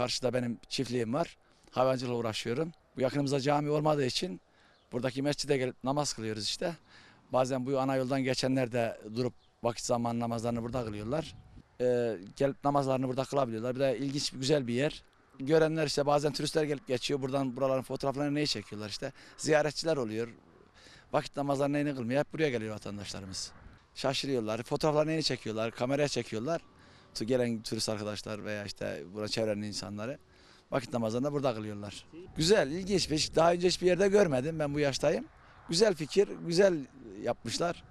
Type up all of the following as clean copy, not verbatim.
Karşıda benim çiftliğim var. Hayvancılıkla uğraşıyorum. Bu yakınımızda cami olmadığı için buradaki mescide gelip namaz kılıyoruz işte. Bazen bu ana yoldan geçenler de durup vakit zamanı namazlarını burada kılıyorlar. Gelip namazlarını burada kılabiliyorlar. Bir de ilginç, güzel bir yer. Görenler işte bazen turistler gelip geçiyor. Buradan buraların fotoğraflarını neyi çekiyorlar işte. Ziyaretçiler oluyor. Vakit namazlarını neyini kılmıyor. Hep buraya geliyor vatandaşlarımız. Şaşırıyorlar. Fotoğraflarını neyini çekiyorlar. Kameraya çekiyorlar. Gelen turist arkadaşlar veya işte burada çevrenin insanları. Vakit namazlarını burada kılıyorlar. Güzel, ilginç. Daha önce hiçbir yerde görmedim. Ben bu yaştayım. Güzel fikir, güzel yapmışlar.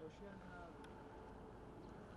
Hoş geldin abi.